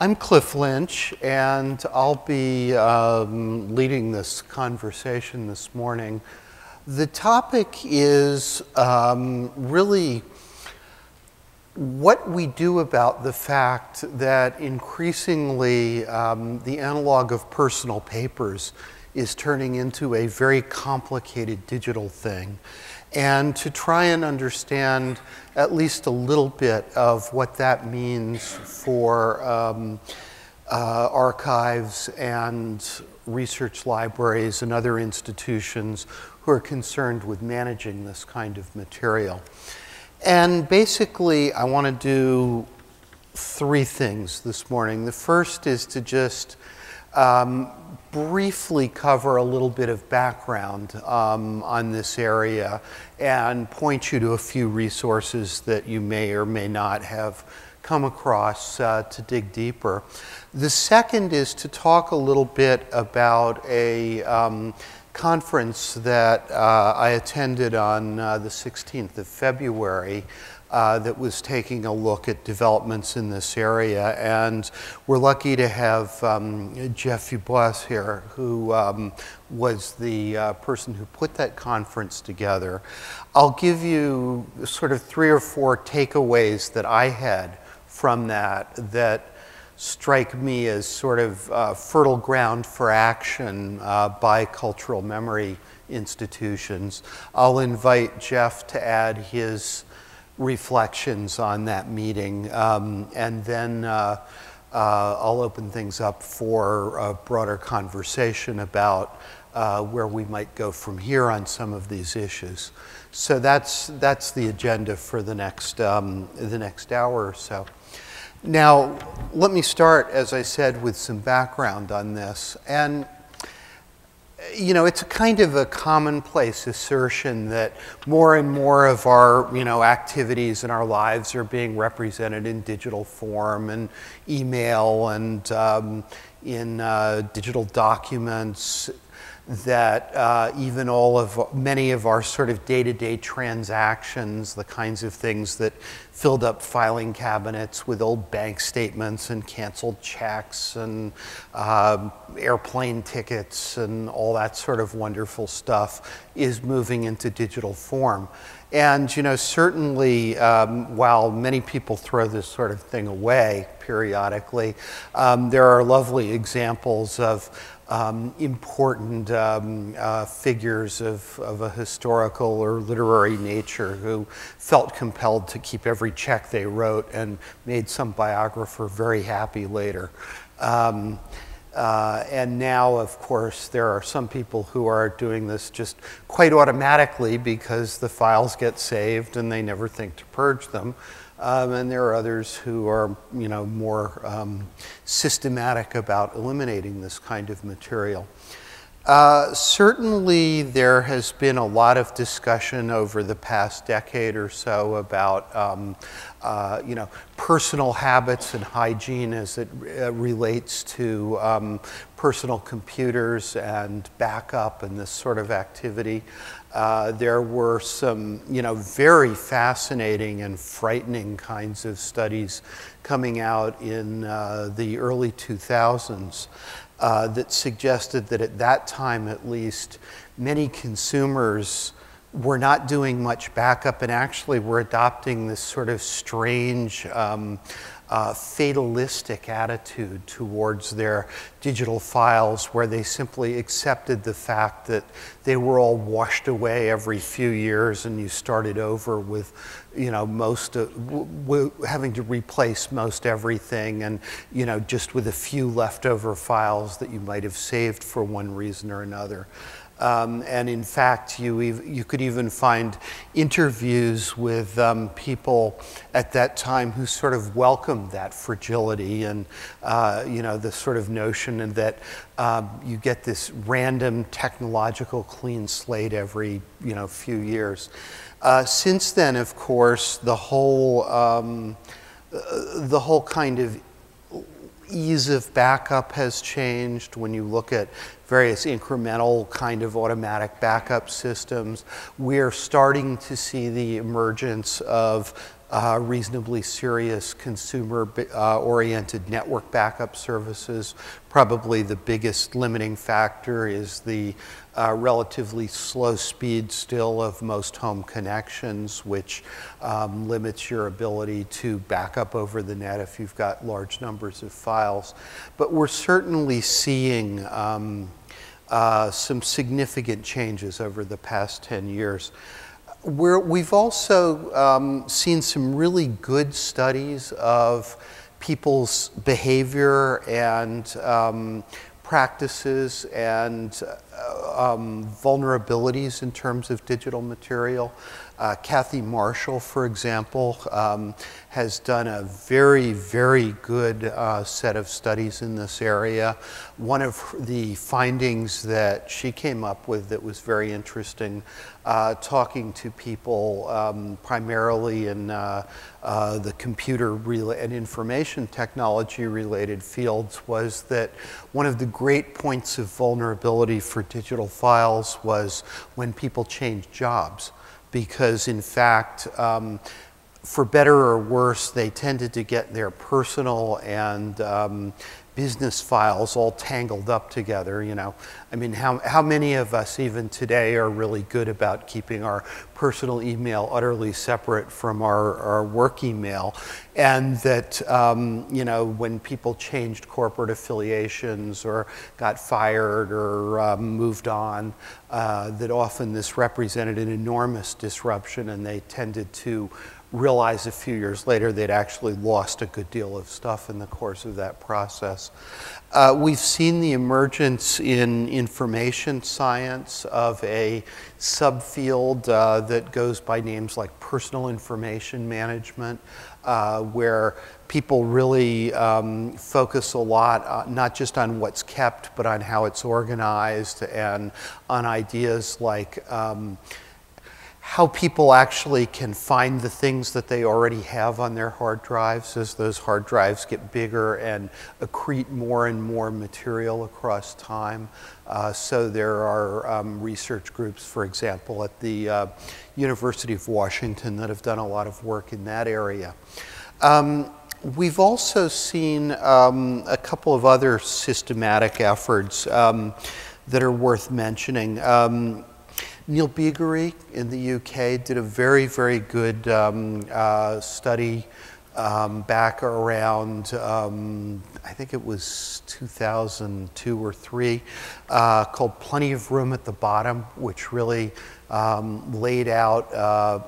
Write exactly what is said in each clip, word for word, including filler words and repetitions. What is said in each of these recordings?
I'm Cliff Lynch, and I'll be um, leading this conversation this morning. The topic is um, really what we do about the fact that increasingly um, the analog of personal papers is turning into a very complicated digital thing, and to try and understand at least a little bit of what that means for um, uh, archives and research libraries and other institutions who are concerned with managing this kind of material. And basically, I want to do three things this morning. The first is to just um, briefly cover a little bit of background um, on this area and point you to a few resources that you may or may not have come across uh, to dig deeper. The second is to talk a little bit about a um, conference that uh, I attended on uh, the sixteenth of February Uh, that was taking a look at developments in this area. And we're lucky to have um, Jeff Ubois here, who um, was the uh, person who put that conference together. I'll give you sort of three or four takeaways that I had from that that strike me as sort of uh, fertile ground for action uh, by cultural memory institutions. I'll invite Jeff to add his reflections on that meeting, um, and then uh, uh, I'll open things up for a broader conversation about uh, where we might go from here on some of these issues. So that's that's the agenda for the next um, the next hour or so. Now, let me start, as I said, with some background on this. And you know, it's a kind of a commonplace assertion that more and more of our, you know, activities and our lives are being represented in digital form and email and um, in uh, digital documents, that uh, even all of, many of our sort of day-to-day transactions, the kinds of things that filled up filing cabinets with old bank statements and canceled checks and uh, airplane tickets and all that sort of wonderful stuff, is moving into digital form. And, you know, certainly um, while many people throw this sort of thing away periodically, um, there are lovely examples of Um, important um, uh, figures of, of a historical or literary nature who felt compelled to keep every check they wrote and made some biographer very happy later. Um, uh, and now, of course, there are some people who are doing this just quite automatically because the files get saved and they never think to purge them. Um, and there are others who are, you know, more um, systematic about eliminating this kind of material. Uh, certainly, there has been a lot of discussion over the past decade or so about, um, uh, you know, personal habits and hygiene as it uh, relates to um, personal computers and backup and this sort of activity. Uh, there were some, you know, very fascinating and frightening kinds of studies coming out in uh, the early two thousands uh, that suggested that at that time, at least, many consumers were not doing much backup and actually were adopting this sort of strange um, Uh, fatalistic attitude towards their digital files, where they simply accepted the fact that they were all washed away every few years and you started over with, you know, most of, w w having to replace most everything, and, you know, just with a few leftover files that you might have saved for one reason or another. Um, and in fact, you, ev you could even find interviews with um, people at that time who sort of welcomed that fragility and, uh, you know, the sort of notion that um, you get this random technological clean slate every, you know, few years. Uh, since then, of course, the whole, um, the whole kind of ease of backup has changed. When you look at various incremental kind of automatic backup systems, we're starting to see the emergence of uh, reasonably serious consumer-oriented uh, network backup services. Probably the biggest limiting factor is the uh, relatively slow speed still of most home connections, which um, limits your ability to back up over the net if you've got large numbers of files. But we're certainly seeing um, uh, some significant changes over the past ten years. We're, we've also um, seen some really good studies of people's behavior and um, practices and uh, um, vulnerabilities in terms of digital material. Uh, Kathy Marshall, for example, um, has done a very, very good uh, set of studies in this area. One of the findings that she came up with that was very interesting, uh, talking to people um, primarily in uh, uh, the computer and information technology related fields, was that one of the great points of vulnerability for digital files was when people change jobs. Because in fact, um, for better or worse, they tended to get their personal and um, business files all tangled up together, you know. I mean, how, how many of us even today are really good about keeping our personal email utterly separate from our, our work email? And that, um, you know, when people changed corporate affiliations or got fired or uh, moved on, uh, that often this represented an enormous disruption, and they tended to realize a few years later they'd actually lost a good deal of stuff in the course of that process. Uh, we've seen the emergence in information science of a subfield uh, that goes by names like personal information management, uh, where people really um, focus a lot, uh, not just on what's kept, but on how it's organized and on ideas like um, how people actually can find the things that they already have on their hard drives as those hard drives get bigger and accrete more and more material across time. Uh, so there are um, research groups, for example, at the uh, University of Washington that have done a lot of work in that area. Um, we've also seen um, a couple of other systematic efforts um, that are worth mentioning. Um, Neil Beagrie in the U K did a very, very good um, uh, study um, back around, um, I think it was two thousand two or three, uh, called Plenty of Room at the Bottom, which really um, laid out uh,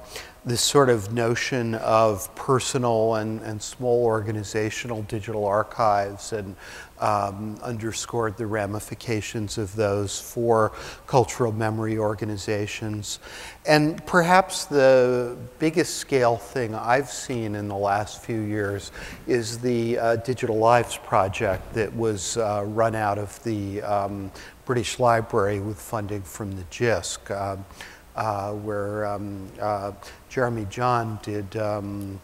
this sort of notion of personal and, and small organizational digital archives, and Um, underscored the ramifications of those for cultural memory organizations. And perhaps the biggest scale thing I've seen in the last few years is the uh, Digital Lives Project that was uh, run out of the um, British Library with funding from the J I S C, uh, uh, where um, uh, Jeremy John did um,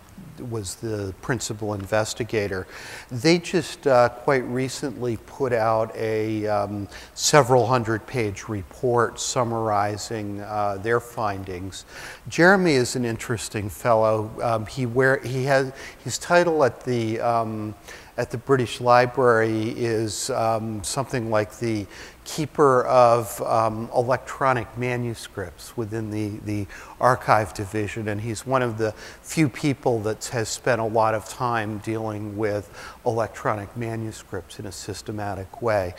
was the principal investigator. They just uh, quite recently put out a um, several hundred page report summarizing uh, their findings. Jeremy is an interesting fellow. Um, he where he has his title at the um, at the British Library is um, something like the keeper of um, electronic manuscripts within the, the archive division, and he's one of the few people that has spent a lot of time dealing with electronic manuscripts in a systematic way.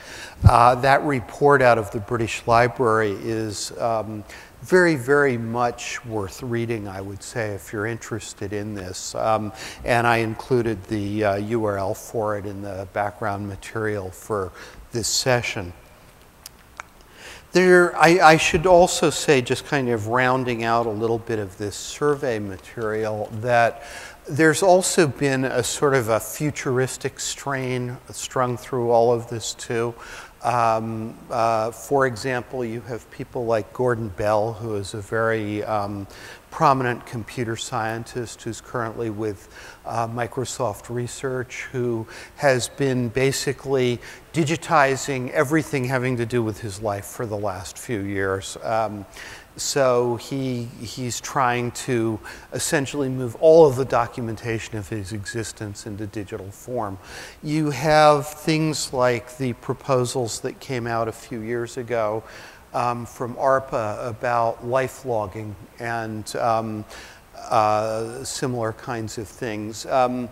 Uh, that report out of the British Library is um, very, very much worth reading, I would say, if you're interested in this. Um, and I included the uh, U R L for it in the background material for this session. There, I, I should also say, just kind of rounding out a little bit of this survey material, that there's also been a sort of a futuristic strain strung through all of this too. Um, uh, for example, you have people like Gordon Bell, who is a very um, prominent computer scientist who's currently with uh, Microsoft Research, who has been basically digitizing everything having to do with his life for the last few years. Um, So he, he's trying to essentially move all of the documentation of his existence into digital form. You have things like the proposals that came out a few years ago um, from ARPA about life logging and um, uh, similar kinds of things. Um,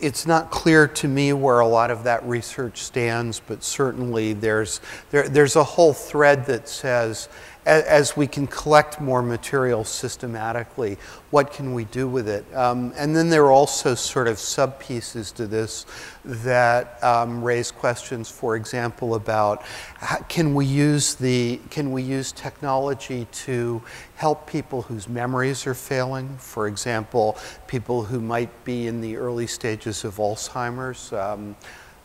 It's not clear to me where a lot of that research stands, but certainly there's, there, there's a whole thread that says, as, as we can collect more material systematically, what can we do with it? Um, and then there are also sort of sub-pieces to this that um, raise questions, for example, about how, can we use the, can we use technology to help people whose memories are failing? For example, people who might be in the early stages of Alzheimer's um,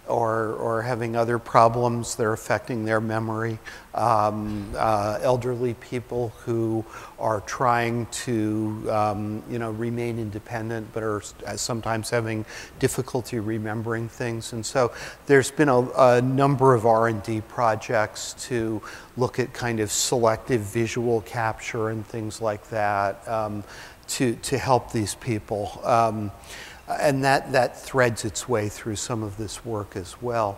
or, or having other problems that are affecting their memory, um, uh, elderly people who are trying to um, you know, remain independent but are sometimes having difficulty remembering things. And so there's been a, a number of R and D projects to look at kind of selective visual capture and things like that um, to, to help these people. Um, And that, that threads its way through some of this work as well.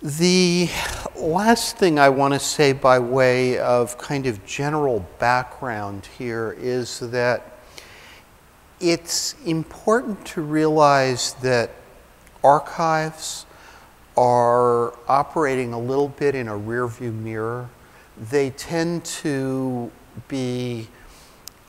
The last thing I want to say by way of kind of general background here is that it's important to realize that archives are operating a little bit in a rearview mirror. They tend to be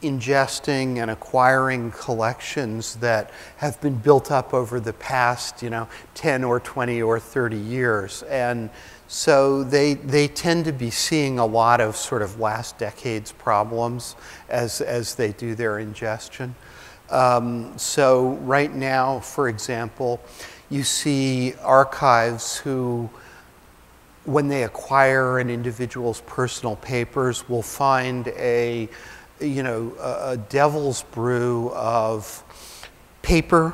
ingesting and acquiring collections that have been built up over the past, you know, ten or twenty or thirty years. And so they, they tend to be seeing a lot of sort of last decade's problems as, as they do their ingestion. Um, so right now, for example, you see archives who, when they acquire an individual's personal papers, will find a you know, a, a devil's brew of paper,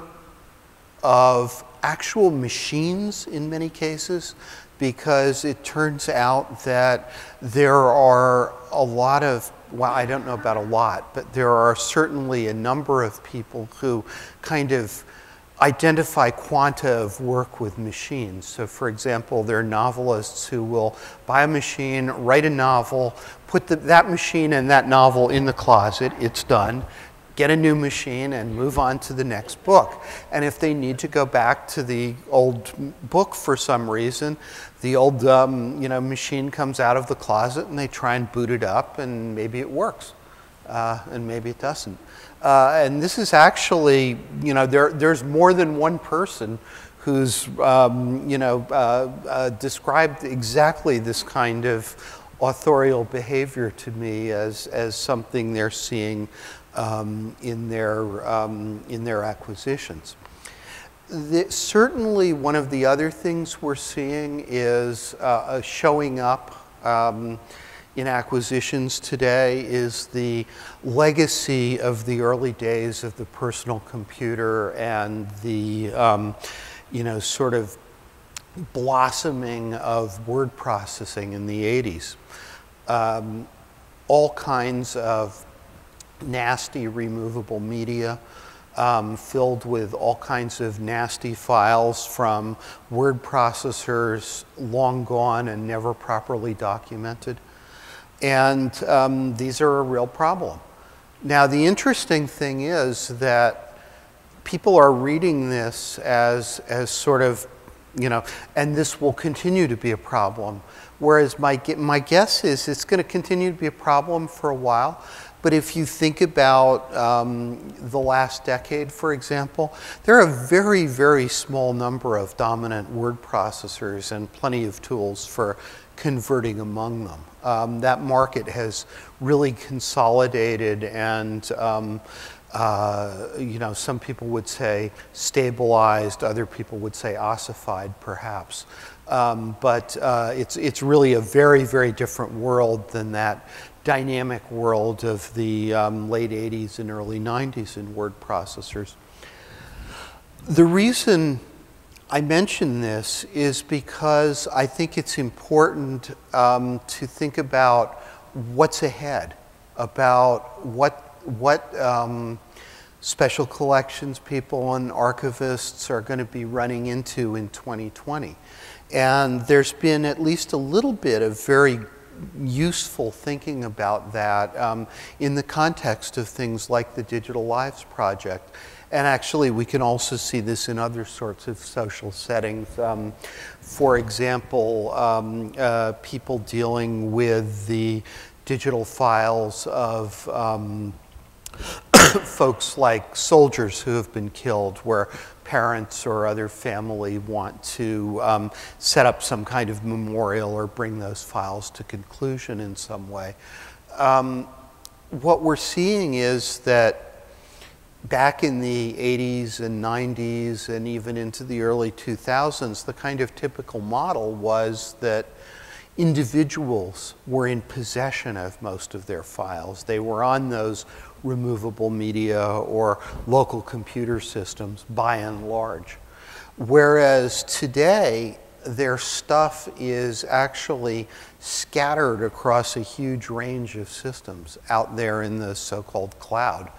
of actual machines in many cases, because it turns out that there are a lot of, well, I don't know about a lot, but there are certainly a number of people who kind of identify quanta of work with machines. So for example, there are novelists who will buy a machine, write a novel, put the, that machine and that novel in the closet, it's done, get a new machine and move on to the next book. And if they need to go back to the old book for some reason, the old um, you know, machine comes out of the closet and they try and boot it up and maybe it works uh, and maybe it doesn't. Uh, and this is actually, you know, there, there's more than one person who's, um, you know, uh, uh, described exactly this kind of authorial behavior to me as, as something they're seeing um, in, their, um, in their acquisitions. The, certainly one of the other things we're seeing is uh, showing up um, in acquisitions today is the legacy of the early days of the personal computer and the, um, you know, sort of blossoming of word processing in the eighties. Um, all kinds of nasty removable media um, filled with all kinds of nasty files from word processors long gone and never properly documented. And um, these are a real problem. Now, the interesting thing is that people are reading this as, as sort of, you know, and this will continue to be a problem. Whereas my, my guess is it's going to continue to be a problem for a while. But if you think about um, the last decade, for example, there are a very, very small number of dominant word processors and plenty of tools for converting among them. Um, that market has really consolidated and, um, uh, you know, some people would say stabilized, other people would say ossified perhaps. Um, but uh, it's, it's really a very, very different world than that dynamic world of the um, late eighties and early nineties in word processors. The reason I mention this is because I think it's important um, to think about what's ahead, about what, what um, special collections people and archivists are going to be running into in twenty twenty. And there's been at least a little bit of very useful thinking about that um, in the context of things like the Digital Lives Project. And actually, we can also see this in other sorts of social settings. Um, for example, um, uh, people dealing with the digital files of um, folks like soldiers who have been killed, where parents or other family want to um, set up some kind of memorial or bring those files to conclusion in some way. Um, what we're seeing is that back in the eighties and nineties and even into the early two thousands, the kind of typical model was that individuals were in possession of most of their files. They were on those removable media or local computer systems by and large. Whereas today, their stuff is actually scattered across a huge range of systems out there in the so-called cloud.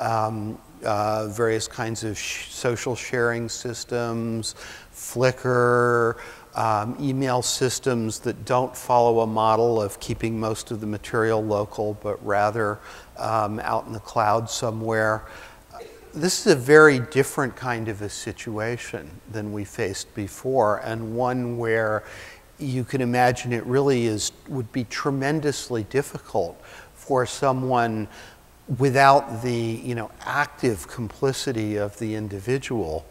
Um, uh, various kinds of sh social sharing systems, Flickr, Um, email systems that don't follow a model of keeping most of the material local, but rather um, out in the cloud somewhere. This is a very different kind of a situation than we faced before, and one where you can imagine it really is would be tremendously difficult for someone without the you know active complicity of the individual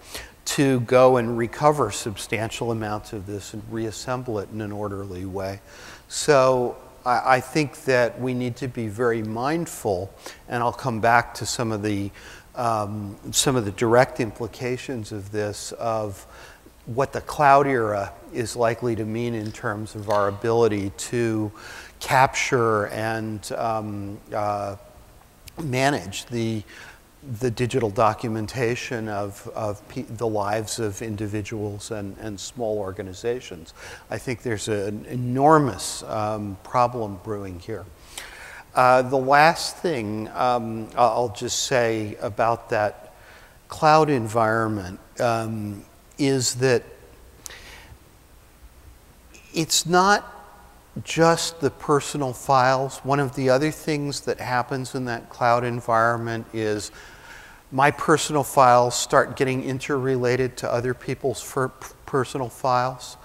to go and recover substantial amounts of this and reassemble it in an orderly way. So I, I think that we need to be very mindful, and I'll come back to some of the, um, some of the direct implications of this, of what the cloud era is likely to mean in terms of our ability to capture and um, uh, manage the the digital documentation of, of pe the lives of individuals and, and small organizations. I think there's a, an enormous um, problem brewing here. Uh, the last thing um, I'll just say about that cloud environment um, is that it's not just the personal files. One of the other things that happens in that cloud environment is my personal files start getting interrelated to other people's personal files.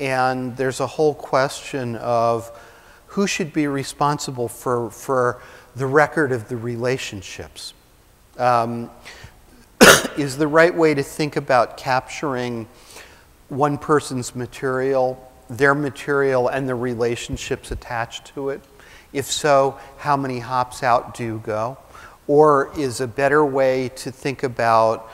And there's a whole question of who should be responsible for, for the record of the relationships. Um, is the right way to think about capturing one person's material, their material, and the relationships attached to it? If so, how many hops out do you go? Or is a better way to think about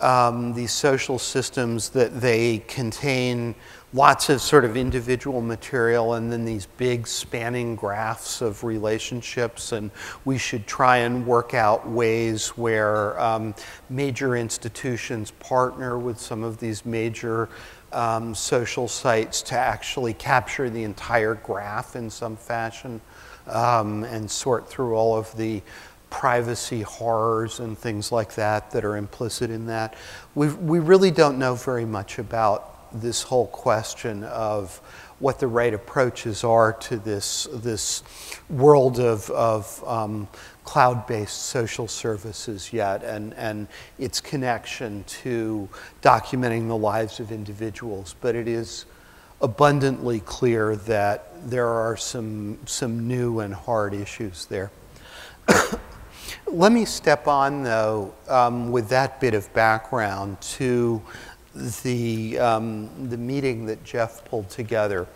um, these social systems that they contain lots of sort of individual material and then these big spanning graphs of relationships, and we should try and work out ways where um, major institutions partner with some of these major Um, social sites to actually capture the entire graph in some fashion um, and sort through all of the privacy horrors and things like that that are implicit in that. We've, we really don't know very much about this whole question of what the right approaches are to this, this world of, of um, cloud-based social services yet, and, and its connection to documenting the lives of individuals. But it is abundantly clear that there are some, some new and hard issues there. Let me step on, though, um, with that bit of background to the, um, the meeting that Jeff pulled together.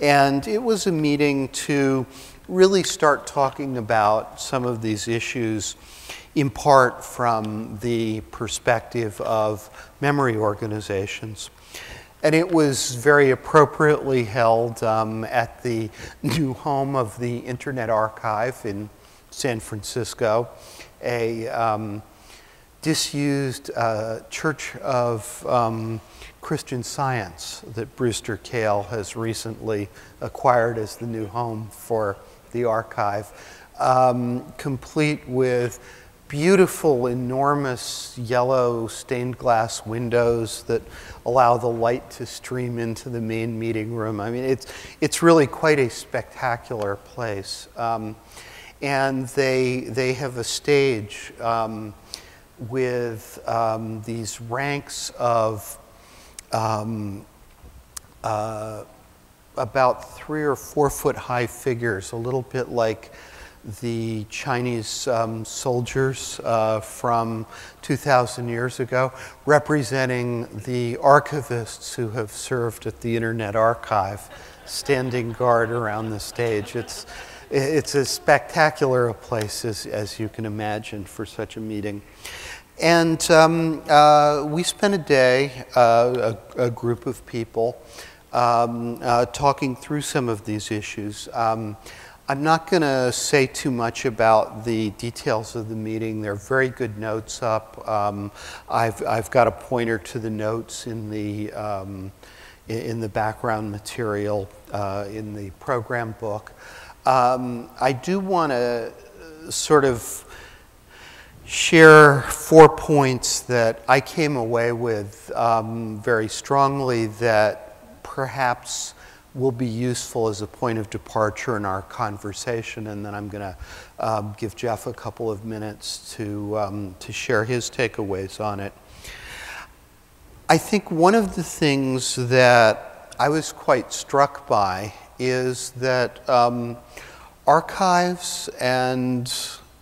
And it was a meeting to really start talking about some of these issues in part from the perspective of memory organizations. And it was very appropriately held um, at the new home of the Internet Archive in San Francisco, a um, disused uh, Church of um, Christian Science that Brewster Kahle has recently acquired as the new home for the archive, um, complete with beautiful, enormous yellow stained glass windows that allow the light to stream into the main meeting room. I mean, it's, it's really quite a spectacular place. Um, and they, they have a stage um, with um, these ranks of um, uh, about three or four foot high figures, a little bit like the Chinese um, soldiers uh, from two thousand years ago, representing the archivists who have served at the Internet Archive, standing guard around the stage. It's, it's as spectacular a place as, as you can imagine for such a meeting. And um, uh, we spent a day, uh, a, a group of people, um, uh, talking through some of these issues. Um, I'm not going to say too much about the details of the meeting. There are very good notes up. Um, I've, I've got a pointer to the notes in the, um, in the background material uh, in the program book. Um, I do want to sort of share four points that I came away with um, very strongly that perhaps will be useful as a point of departure in our conversation, and then I'm going to um, give Jeff a couple of minutes to, um, to share his takeaways on it. I think one of the things that I was quite struck by is that um, archives and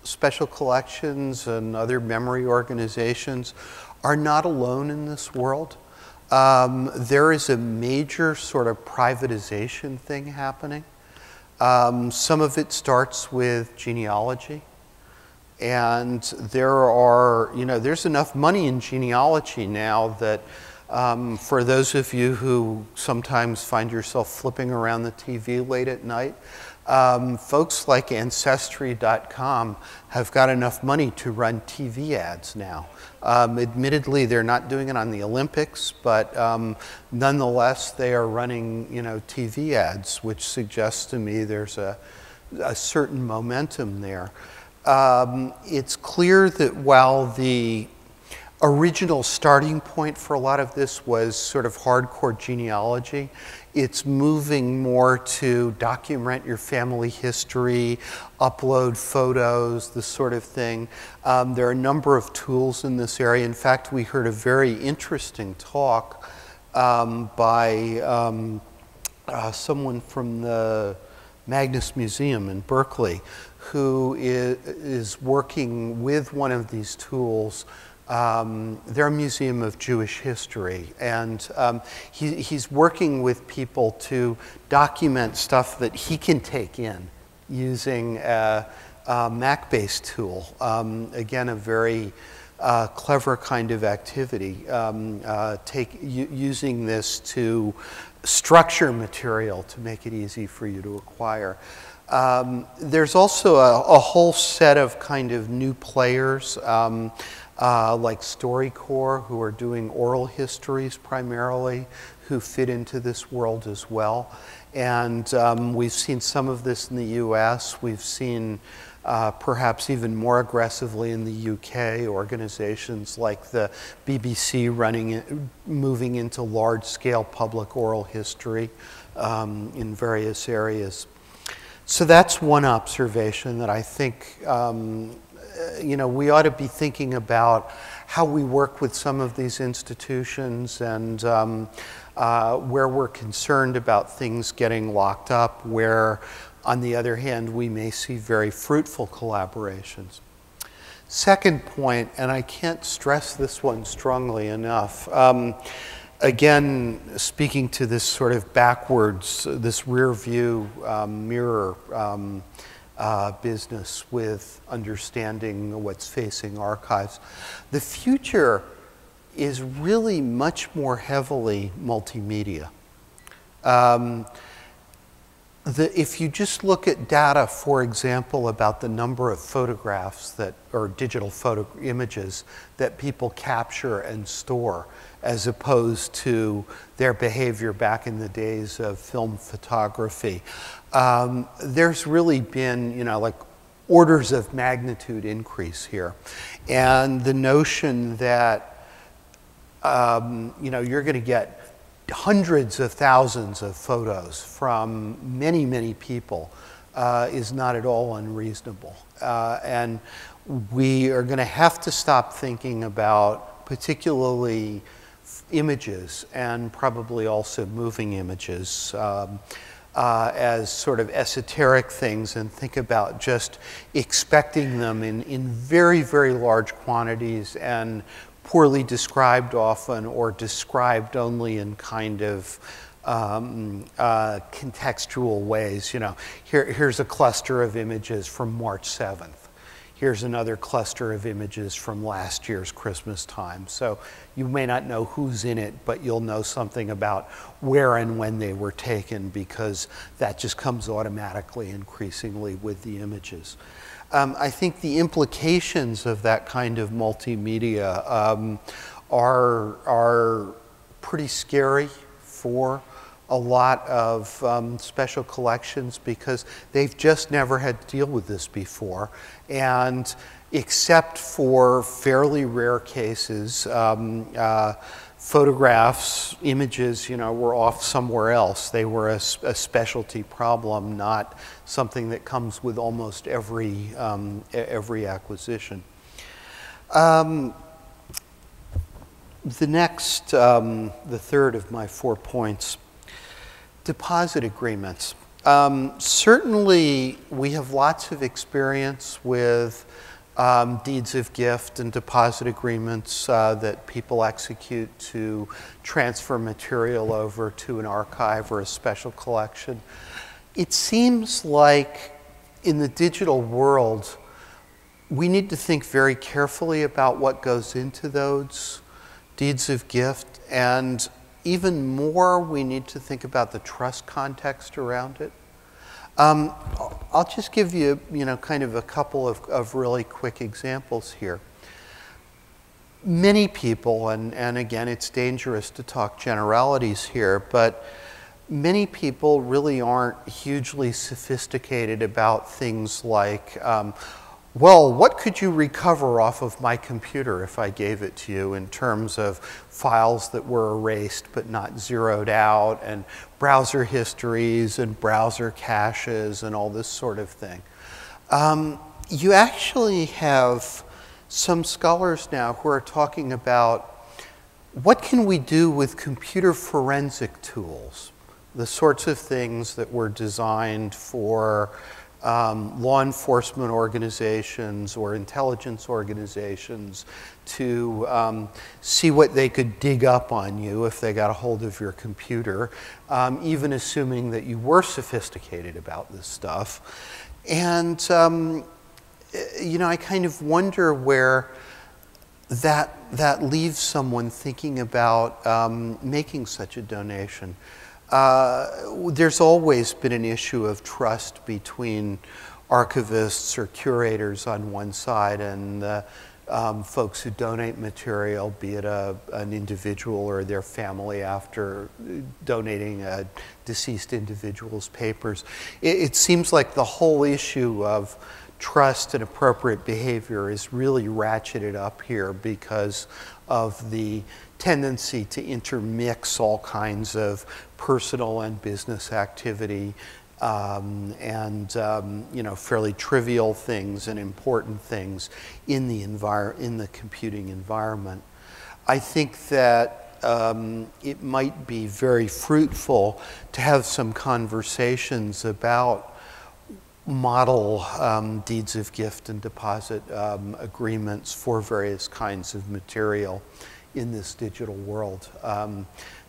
special collections and other memory organizations are not alone in this world. Um, there is a major sort of privatization thing happening. Um, some of it starts with genealogy. And there are, you know, there's enough money in genealogy now that um, for those of you who sometimes find yourself flipping around the T V late at night, um, folks like Ancestry dot com have got enough money to run T V ads now. Um, admittedly, they're not doing it on the Olympics, but um, nonetheless, they are running, you know, T V ads, which suggests to me there's a, a certain momentum there. Um, it's clear that while the original starting point for a lot of this was sort of hardcore genealogy, it's moving more to document your family history, upload photos, this sort of thing. Um, there are a number of tools in this area. In fact, we heard a very interesting talk um, by um, uh, someone from the Magnus Museum in Berkeley who is, is working with one of these tools. Um, they're a museum of Jewish history, and um, he, he's working with people to document stuff that he can take in using a, a Mac-based tool. Um, again, a very uh, clever kind of activity, um, uh, take, using this to structure material to make it easy for you to acquire. Um, there's also a, a whole set of kind of new players. Um, Uh, like StoryCorps, who are doing oral histories primarily, who fit into this world as well. And um, we've seen some of this in the U S. We've seen uh, perhaps even more aggressively in the U K, organizations like the B B C running, moving into large-scale public oral history um, in various areas. So that's one observation that I think um, you know, we ought to be thinking about how we work with some of these institutions and um, uh, where we're concerned about things getting locked up, where, on the other hand, we may see very fruitful collaborations. Second point, and I can't stress this one strongly enough, um, again, speaking to this sort of backwards, this rear view um, mirror um, Uh, business with understanding what's facing archives. The future is really much more heavily multimedia. Um, the, if you just look at data, for example, about the number of photographs that, or digital photo images that people capture and store, as opposed to their behavior back in the days of film photography, um, there's really been, you know, like orders of magnitude increase here. And the notion that, um, you know, you're going to get hundreds of thousands of photos from many, many people uh, is not at all unreasonable. Uh, and we are going to have to stop thinking about particularly images and probably also moving images um, uh, as sort of esoteric things and think about just expecting them in, in very, very large quantities and poorly described often or described only in kind of um, uh, contextual ways. You know, here, here's a cluster of images from March seventh. Here's another cluster of images from last year's Christmas time. So you may not know who's in it, but you'll know something about where and when they were taken because that just comes automatically increasingly with the images. Um, I think the implications of that kind of multimedia um, are, are pretty scary for a lot of um, special collections because they've just never had to deal with this before. And except for fairly rare cases, um, uh, photographs, images, you know, were off somewhere else. They were a, a specialty problem, not something that comes with almost every, um, every acquisition. Um, the next, um, the third of my four points, deposit agreements. Um, certainly, we have lots of experience with Um, deeds of gift and deposit agreements uh, that people execute to transfer material over to an archive or a special collection. It seems like in the digital world, we need to think very carefully about what goes into those deeds of gift, and even more, we need to think about the trust context around it. Um, I'll just give you, you know, kind of a couple of, of really quick examples here. Many people, and, and again, it's dangerous to talk generalities here, but many people really aren't hugely sophisticated about things like, um, well, what could you recover off of my computer if I gave it to you in terms of files that were erased but not zeroed out and browser histories and browser caches and all this sort of thing. Um, you actually have some scholars now who are talking about what can we do with computer forensic tools, the sorts of things that were designed for Um, law enforcement organizations or intelligence organizations to um, see what they could dig up on you if they got a hold of your computer, um, even assuming that you were sophisticated about this stuff. And, um, you know, I kind of wonder where that, that leaves someone thinking about um, making such a donation. Uh, there's always been an issue of trust between archivists or curators on one side and uh, um, folks who donate material, be it a, an individual or their family after donating a deceased individual's papers. It, it seems like the whole issue of trust and appropriate behavior is really ratcheted up here because of the tendency to intermix all kinds of personal and business activity um, and um, you know, fairly trivial things and important things in the envir in the computing environment. I think that um, it might be very fruitful to have some conversations about model um, deeds of gift and deposit um, agreements for various kinds of material in this digital world. Um,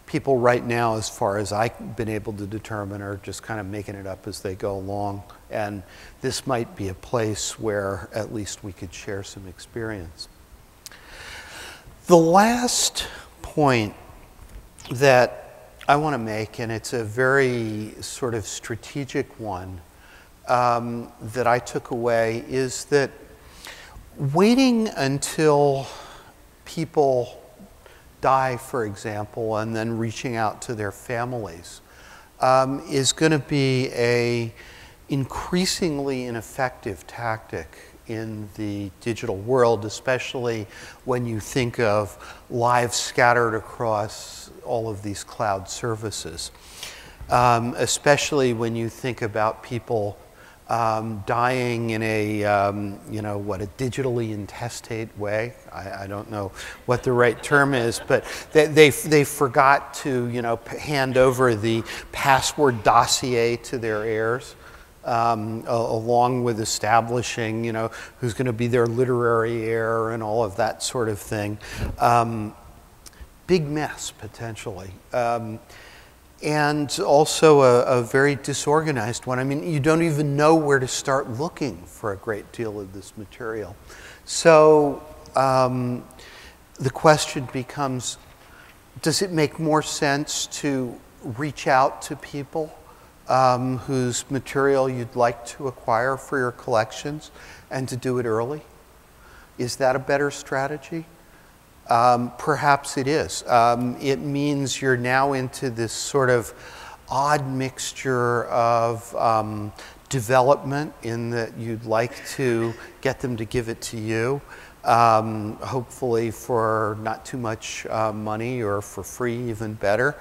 People right now, as far as I've been able to determine, are just kind of making it up as they go along. And this might be a place where at least we could share some experience. The last point that I want to make, and it's a very sort of strategic one um, that I took away, is that waiting until people die, for example, and then reaching out to their families um, is going to be a increasingly ineffective tactic in the digital world, especially when you think of lives scattered across all of these cloud services, um, especially when you think about people um, dying in a, um, you know, what, a digitally intestate way. I, I don't know what the right term is, but they, they, they forgot to, you know, hand over the password dossier to their heirs. Um, along with establishing, you know, who's going to be their literary heir and all of that sort of thing. Um, big mess, potentially. Um, and also a, a very disorganized one. I mean, you don't even know where to start looking for a great deal of this material. So um, the question becomes, does it make more sense to reach out to people Um, whose material you'd like to acquire for your collections and to do it early? Is that a better strategy? Um, perhaps it is. Um, it means you're now into this sort of odd mixture of um, development in that you'd like to get them to give it to you, um, hopefully for not too much uh, money or for free, even better.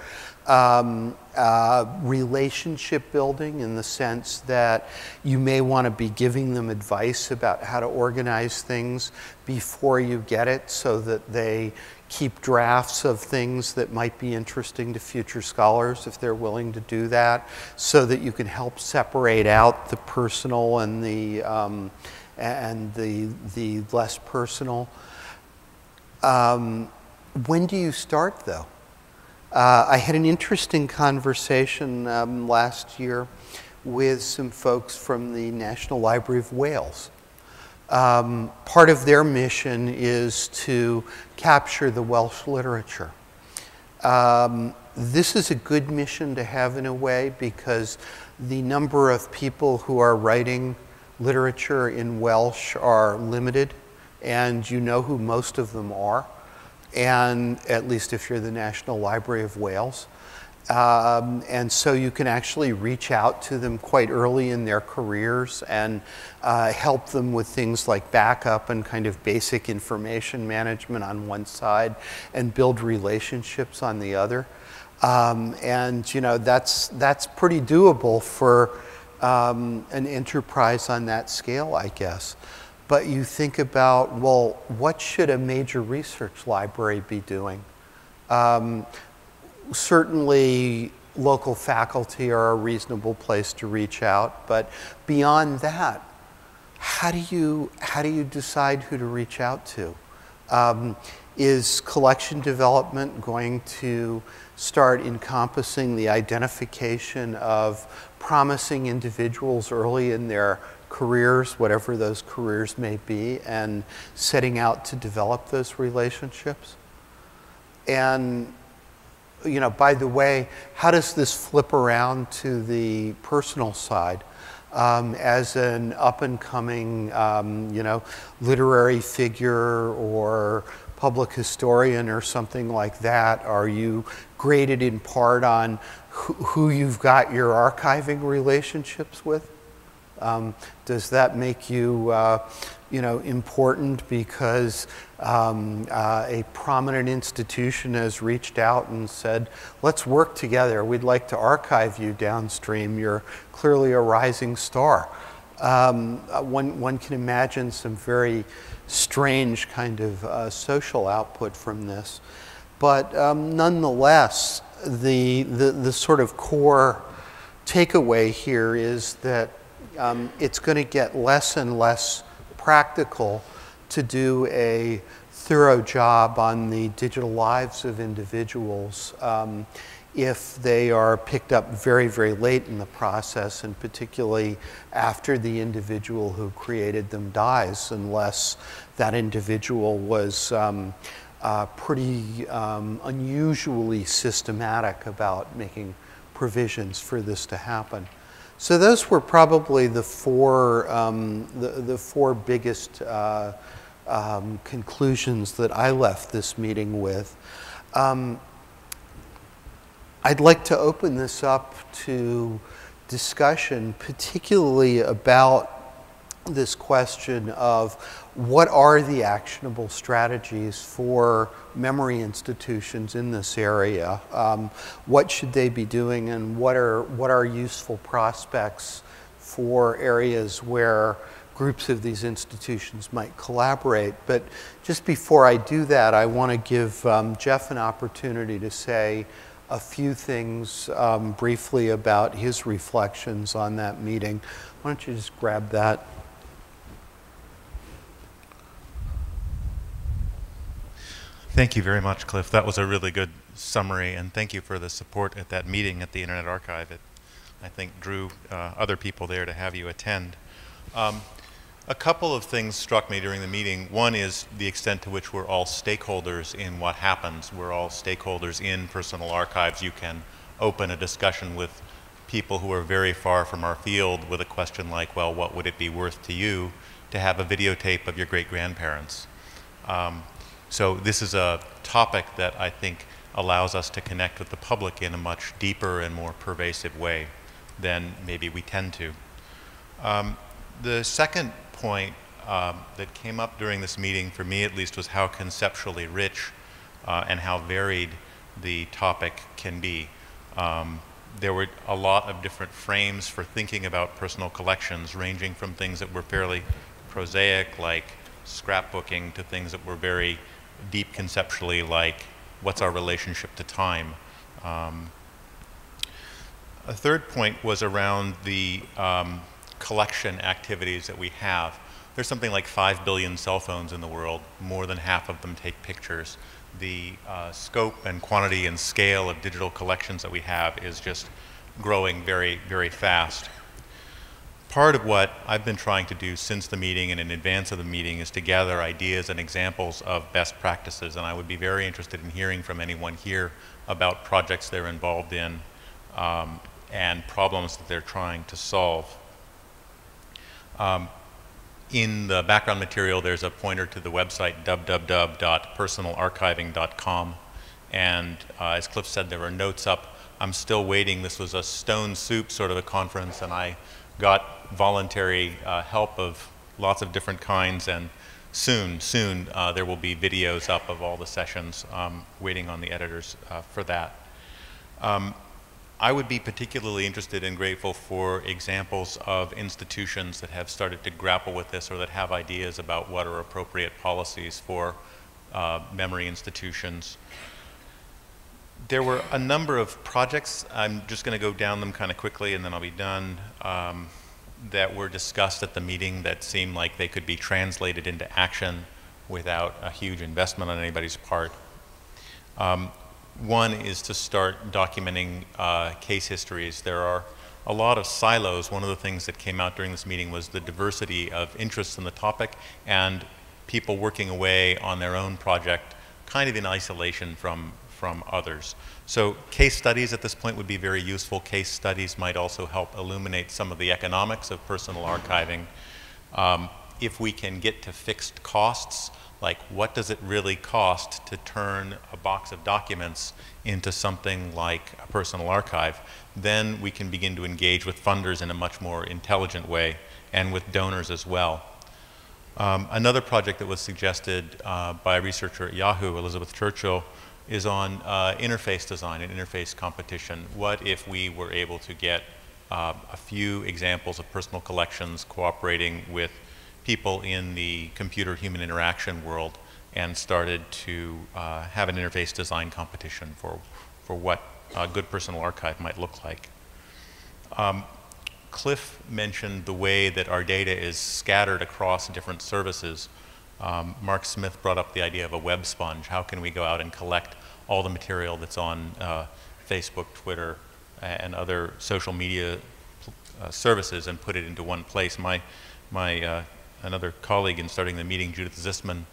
Um, uh, relationship building in the sense that you may want to be giving them advice about how to organize things before you get it so that they keep drafts of things that might be interesting to future scholars if they're willing to do that, so that you can help separate out the personal and the, um, and the, the less personal. Um, when do you start, though? Uh, I had an interesting conversation um, last year with some folks from the National Library of Wales. Um, part of their mission is to capture the Welsh literature. Um, this is a good mission to have in a way, because the number of people who are writing literature in Welsh are limited, and you know who most of them are. And at least if you're the National Library of Wales. Um, and so you can actually reach out to them quite early in their careers and uh, help them with things like backup and kind of basic information management on one side and build relationships on the other. Um, and you know, that's, that's pretty doable for um, an enterprise on that scale, I guess. But you think about, well, what should a major research library be doing? Um, certainly, local faculty are a reasonable place to reach out. But beyond that, how do you, how do you decide who to reach out to? Um, is collection development going to start encompassing the identification of promising individuals early in their careers, whatever those careers may be, and setting out to develop those relationships? And, you know, by the way, how does this flip around to the personal side? Um, as an up-and-coming, um, you know, literary figure or public historian or something like that, are you graded in part on who, who you've got your archiving relationships with? Um, does that make you, uh, you know, important because um, uh, a prominent institution has reached out and said, let's work together. We'd like to archive you downstream. You're clearly a rising star. Um, one, one can imagine some very strange kind of uh, social output from this. But um, nonetheless, the, the, the sort of core takeaway here is that Um, it's going to get less and less practical to do a thorough job on the digital lives of individuals um, if they are picked up very, very late in the process, and particularly after the individual who created them dies, unless that individual was um, uh, pretty um, unusually systematic about making provisions for this to happen. So those were probably the four, um, the, the four biggest uh, um, conclusions that I left this meeting with. Um, I'd like to open this up to discussion, particularly about this question of what are the actionable strategies for memory institutions in this area? Um, what should they be doing, and what are, what are useful prospects for areas where groups of these institutions might collaborate? But just before I do that, I want to give um, Jeff an opportunity to say a few things um, briefly about his reflections on that meeting. Why don't you just grab that? Thank you very much, Cliff. That was a really good summary, and thank you for the support at that meeting at the Internet Archive. It, I think, drew uh, other people there to have you attend. Um, a couple of things struck me during the meeting. One is the extent to which we're all stakeholders in what happens. We're all stakeholders in personal archives. You can open a discussion with people who are very far from our field with a question like, well, what would it be worth to you to have a videotape of your great-grandparents? Um, So this is a topic that I think allows us to connect with the public in a much deeper and more pervasive way than maybe we tend to. Um, the second point um, that came up during this meeting, for me at least, was how conceptually rich uh, and how varied the topic can be. Um, there were a lot of different frames for thinking about personal collections, ranging from things that were fairly prosaic, like scrapbooking, to things that were very deep conceptually, like what's our relationship to time. Um, a third point was around the um, collection activities that we have. There's something like five billion cell phones in the world. More than half of them take pictures. The uh, scope and quantity and scale of digital collections that we have is just growing very, very fast. Part of what I've been trying to do since the meeting and in advance of the meeting is to gather ideas and examples of best practices, and I would be very interested in hearing from anyone here about projects they're involved in um, and problems that they're trying to solve. Um, in the background material, there's a pointer to the website w w w dot personal archiving dot com, and uh, as Cliff said, there were notes up. I'm still waiting. This was a stone soup sort of a conference, and I got voluntary uh, help of lots of different kinds, and soon, soon uh, there will be videos up of all the sessions, um, waiting on the editors uh, for that. Um, I would be particularly interested and grateful for examples of institutions that have started to grapple with this or that have ideas about what are appropriate policies for uh, memory institutions. There were a number of projects, I'm just going to go down them kind of quickly and then I'll be done, um, that were discussed at the meeting that seemed like they could be translated into action without a huge investment on anybody's part. Um, one is to start documenting uh, case histories. There are a lot of silos. One of the things that came out during this meeting was the diversity of interests in the topic and people working away on their own project kind of in isolation from from others. So case studies at this point would be very useful. Case studies might also help illuminate some of the economics of personal archiving. Um, if we can get to fixed costs, like what does it really cost to turn a box of documents into something like a personal archive, then we can begin to engage with funders in a much more intelligent way and with donors as well. Um, another project that was suggested uh, by a researcher at Yahoo, Elizabeth Churchill, is on uh, interface design and interface competition. What if we were able to get uh, a few examples of personal collections cooperating with people in the computer-human interaction world and started to uh, have an interface design competition for, for what a good personal archive might look like. Um, Cliff mentioned the way that our data is scattered across different services. Um, Mark Smith brought up the idea of a web sponge. How can we go out and collect all the material that's on uh, Facebook, Twitter, and other social media uh, services and put it into one place? My, my uh, another colleague in starting the meeting, Judith Zisman,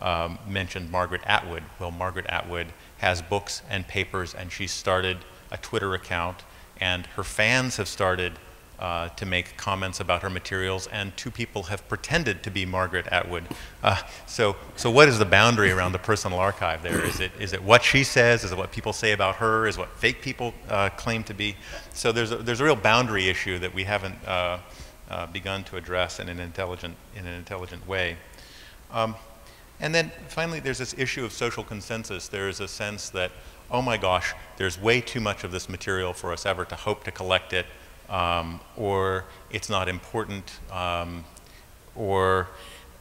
um, mentioned Margaret Atwood. Well, Margaret Atwood has books and papers, and she started a Twitter account, and her fans have started uh, to make comments about her materials, and two people have pretended to be Margaret Atwood. Uh, so, so what is the boundary around the personal archive there? Is it, is it what she says? Is it what people say about her? Is it what fake people uh, claim to be? So there's a, there's a real boundary issue that we haven't uh, uh, begun to address in an intelligent, in an intelligent way. Um, and then finally, there's this issue of social consensus. There is a sense that, oh my gosh, there's way too much of this material for us ever to hope to collect it, um, or it's not important, um, or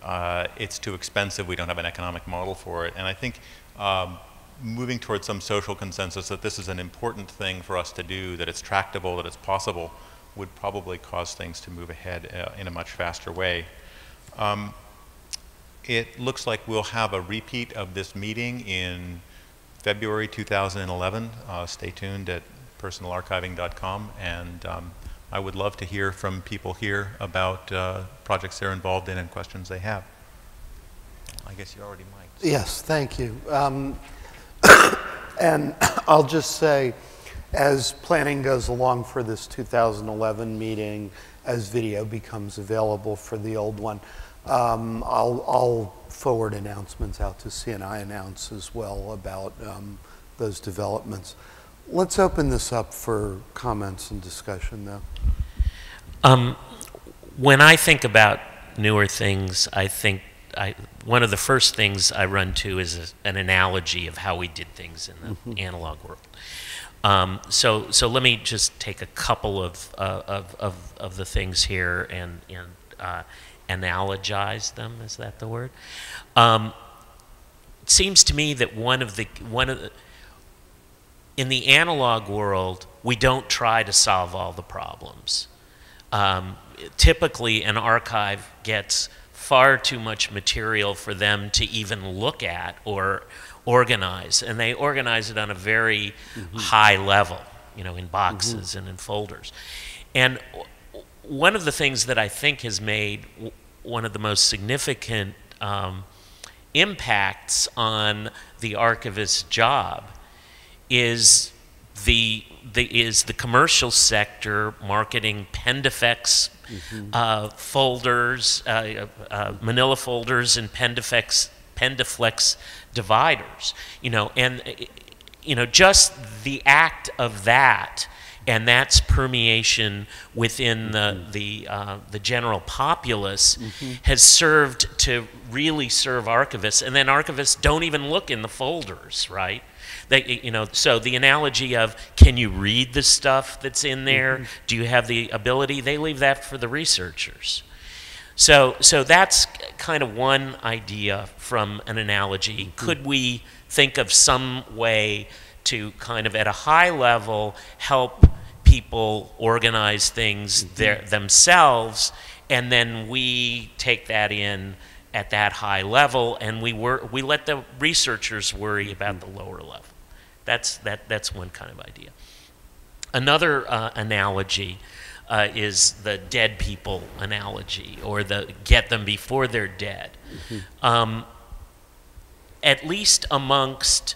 uh, it's too expensive, we don't have an economic model for it. And I think um, moving towards some social consensus that this is an important thing for us to do, that it's tractable, that it's possible, would probably cause things to move ahead uh, in a much faster way. Um, it looks like we'll have a repeat of this meeting in February two thousand eleven, uh, stay tuned at personal archiving dot com, and um, I would love to hear from people here about uh, projects they're involved in and questions they have. I guess you already might. Yes, thank you. Um, and I'll just say, as planning goes along for this two thousand eleven meeting, as video becomes available for the old one, um, I'll, I'll forward announcements out to C N I announce as well about um, those developments. Let's open this up for comments and discussion though. Um, when I think about newer things, I think I, one of the first things I run to is a, an analogy of how we did things in the mm-hmm. analog world. Um, so, so let me just take a couple of, uh, of, of, of the things here and, and uh, analogize them, is that the word? Um, it seems to me that one of the, one of the, in the analog world, we don't try to solve all the problems. Um, typically, an archive gets far too much material for them to even look at or organize, and they organize it on a very mm-hmm. high level, you know, in boxes mm-hmm. and in folders. And one of the things that I think has made w one of the most significant um, impacts on the archivist's job is the, the, is the commercial sector marketing Pendifex mm-hmm. uh, folders, uh, uh, manila folders and Pendifex, Pendiflex dividers, you know, and, you know, just the act of that and that's permeation within mm-hmm. the the, uh, the general populace mm-hmm. has served to really serve archivists, and then archivists don't even look in the folders, right? They, you know, so the analogy of can you read the stuff that's in there? Mm-hmm. Do you have the ability? They leave that for the researchers. So, so that's kind of one idea from an analogy. Mm-hmm. Could we think of some way to kind of at a high level help people organize things mm-hmm. their, themselves, and then we take that in at that high level, and we wor we let the researchers worry about mm-hmm. the lower level. That's that that's one kind of idea. Another uh, analogy uh, is the dead people analogy, or the get them before they're dead. Mm-hmm. Um, at least amongst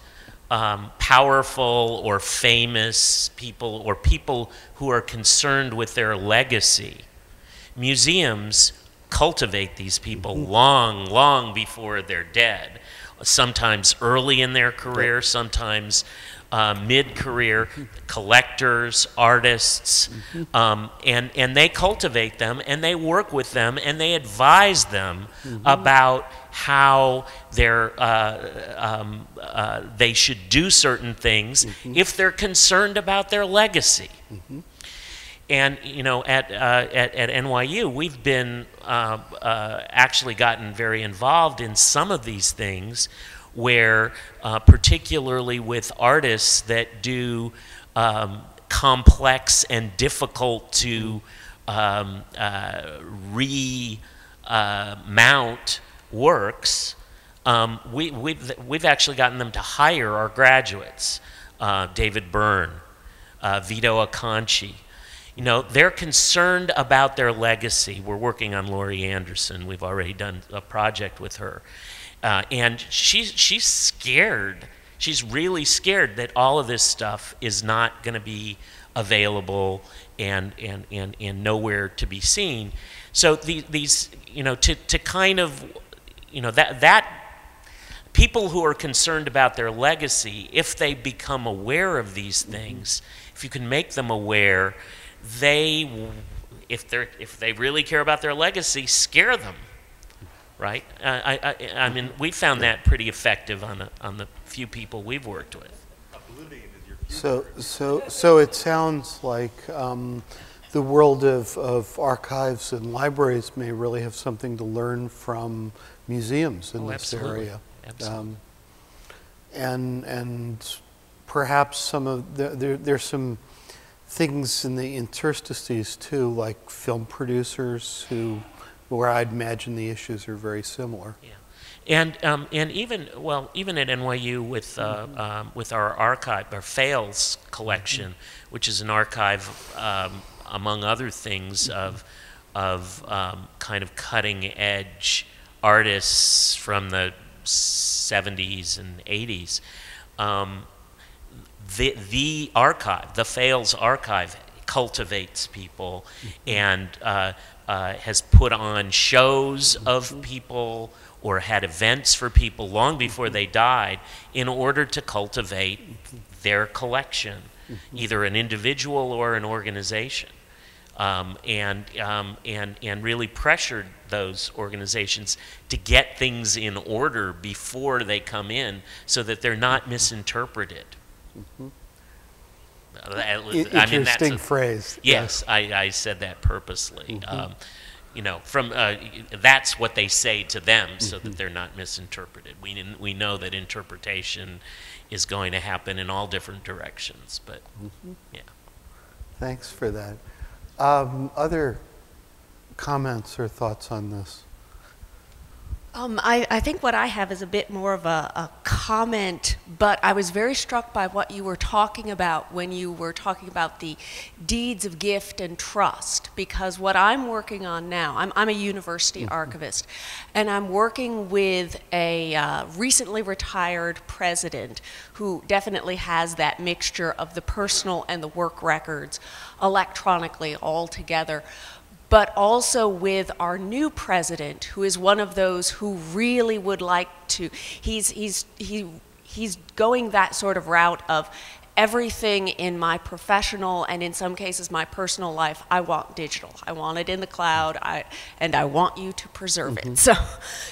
Um, powerful or famous people or people who are concerned with their legacy. Museums cultivate these people mm-hmm. long, long before they're dead, sometimes early in their career, sometimes uh, mid-career, collectors, artists, mm-hmm. um, and, and they cultivate them and they work with them and they advise them mm-hmm. about how they're, uh, um, uh, they should do certain things mm-hmm. if they're concerned about their legacy. Mm-hmm. And you know, at, uh, at, at N Y U, we've been uh, uh, actually gotten very involved in some of these things where, uh, particularly with artists that do um, complex and difficult to um, uh, re-mount uh, works, um, we, we've, we've actually gotten them to hire our graduates, uh, David Byrne, uh, Vito Acconci. You know, they're concerned about their legacy. We're working on Laurie Anderson. We've already done a project with her. Uh, and she's, she's scared. She's really scared that all of this stuff is not going to be available and, and, and, and nowhere to be seen. So the, these, you know, to, to kind of, you know, that, that people who are concerned about their legacy, if they become aware of these things, if you can make them aware, they, if they're, if they really care about their legacy, scare them. Right? Uh, I, I, I mean, we found that pretty effective on the, on the few people we've worked with. So, so, so it sounds like um, the world of, of archives and libraries may really have something to learn from museums in oh, this absolutely. area. Absolutely. Um, and and perhaps some of the, there there's some things in the interstices too, like film producers who. Where I'd imagine the issues are very similar. Yeah, and um, and even well, even at N Y U with uh, mm-hmm. um, with our archive, our Fales collection, mm-hmm. which is an archive, um, among other things, mm-hmm. of of um, kind of cutting edge artists from the seventies and eighties. Um, the the archive, the Fales archive, cultivates people, mm-hmm. and. Uh, Uh, has put on shows of people or had events for people long before they died in order to cultivate their collection, either an individual or an organization, um, and, um, and, and really pressured those organizations to get things in order before they come in so that they're not misinterpreted. Mm-hmm. I, I mean, that's a, phrase. Yes, yeah. I, I said that purposely. Mm-hmm. um, you know, from uh, that's what they say to them, mm-hmm. so that they're not misinterpreted. We we know that interpretation is going to happen in all different directions, but mm-hmm. yeah. Thanks for that. Um, other comments or thoughts on this? Um, I, I think what I have is a bit more of a, a comment, but I was very struck by what you were talking about when you were talking about the deeds of gift and trust, because what I'm working on now, I'm, I'm a university archivist, and I'm working with a uh, recently retired president who definitely has that mixture of the personal and the work records electronically all together. But also with our new president, who is one of those who really would like to, he's, he's, he, he's going that sort of route of everything in my professional and in some cases my personal life, I want digital. I want it in the cloud, I, and I want you to preserve mm-hmm. it. So,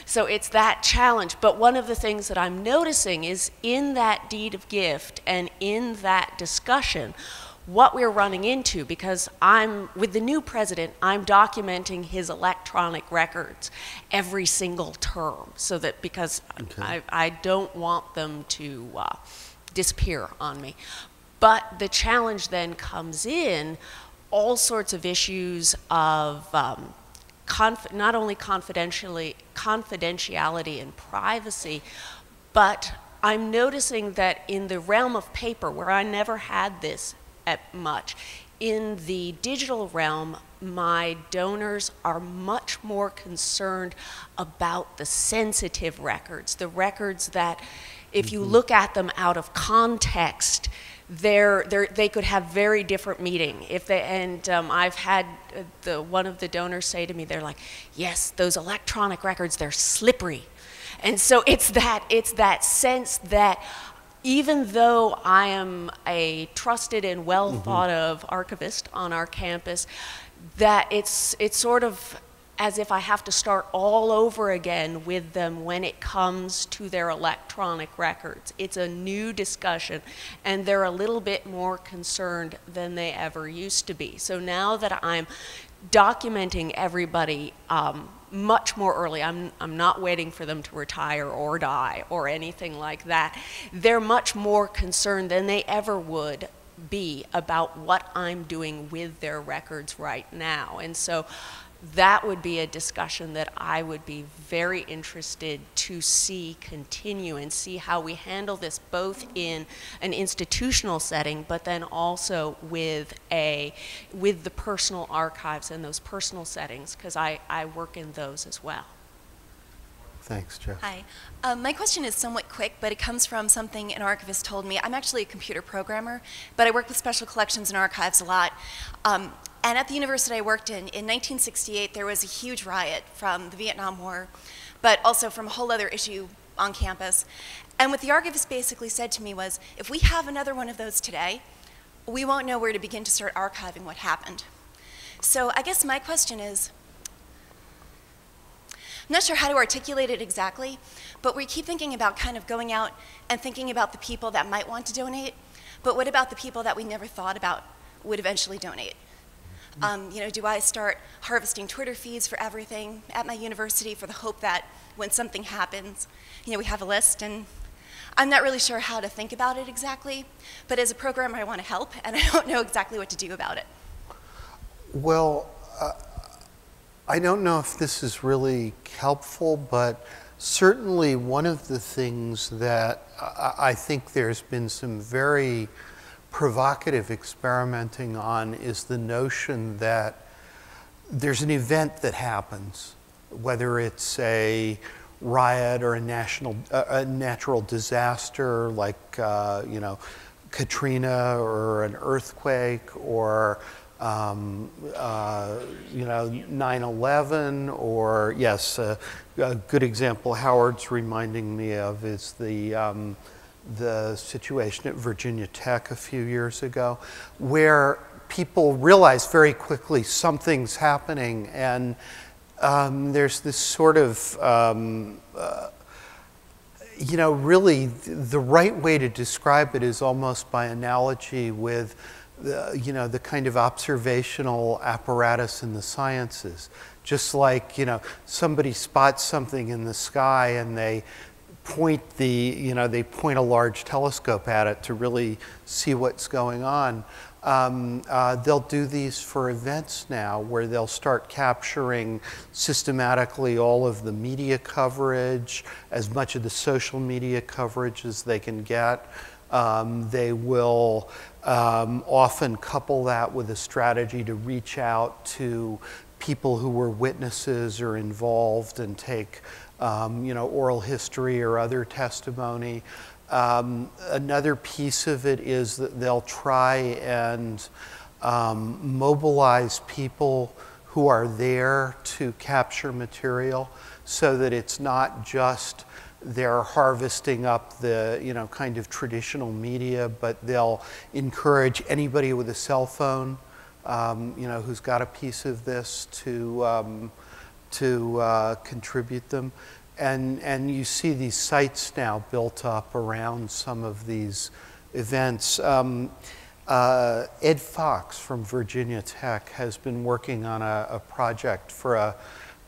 so it's that challenge. But one of the things that I'm noticing is in that deed of gift and in that discussion, what we're running into, because I'm, with the new president, I'm documenting his electronic records every single term, so that, because okay. I, I don't want them to uh, disappear on me. But the challenge then comes in all sorts of issues of um, conf not only confidentially, confidentiality and privacy, but I'm noticing that in the realm of paper, where I never had this much. In the digital realm, my donors are much more concerned about the sensitive records, the records that if you look at them out of context, they're, they're, they could have very different meaning. If they, and um, I've had the, one of the donors say to me, they're like, yes, those electronic records, they're slippery. And so it's that, it's that sense that even though I am a trusted and well mm-hmm. thought of archivist on our campus, that it's, it's sort of as if I have to start all over again with them when it comes to their electronic records. It's a new discussion, and they're a little bit more concerned than they ever used to be. So now that I'm documenting everybody um, much more early. I'm, I'm not waiting for them to retire or die or anything like that. They're much more concerned than they ever would be about what I'm doing with their records right now. And so that would be a discussion that I would be very interested to see continue and see how we handle this both in an institutional setting, but then also with a with the personal archives and those personal settings, because I, I work in those as well. Thanks, Jeff. Hi. Um, my question is somewhat quick, but it comes from something an archivist told me. I'm actually a computer programmer, but I work with special collections and archives a lot. Um, and at the university I worked in, in nineteen sixty-eight, there was a huge riot from the Vietnam War, but also from a whole other issue on campus. And what the archivist basically said to me was, if we have another one of those today, we won't know where to begin to start archiving what happened. So I guess my question is, I'm not sure how to articulate it exactly, but we keep thinking about kind of going out and thinking about the people that might want to donate, but what about the people that we never thought about would eventually donate? Mm-hmm. um, you know, do I start harvesting Twitter feeds for everything at my university for the hope that when something happens, you know, we have a list? And I'm not really sure how to think about it exactly, but as a programmer I want to help, and I don't know exactly what to do about it. Well, uh I don't know if this is really helpful, but certainly one of the things that I think there's been some very provocative experimenting on is the notion that there's an event that happens, whether it's a riot or a national, a natural disaster like uh, you know, Katrina or an earthquake or Um, uh, you know, nine eleven, or yes, uh, a good example Howard's reminding me of is the um, the situation at Virginia Tech a few years ago, where people realize very quickly something's happening, and um, there's this sort of um, uh, you know, really the right way to describe it is almost by analogy with The, you know, the kind of observational apparatus in the sciences. Just like, you know, somebody spots something in the sky and they point the, you know, they point a large telescope at it to really see what's going on. Um, uh, they'll do these for events now, where they'll start capturing systematically all of the media coverage, as much of the social media coverage as they can get. Um, they will um, often couple that with a strategy to reach out to people who were witnesses or involved and take, um, you know, oral history or other testimony. Um, another piece of it is that they'll try and um, mobilize people who are there to capture material, so that it's not just they're harvesting up the, you know, kind of traditional media, but they'll encourage anybody with a cell phone, um, you know, who's got a piece of this to, um, to uh, contribute them. And, and you see these sites now built up around some of these events. Um, uh, Ed Fox from Virginia Tech has been working on a, a project for a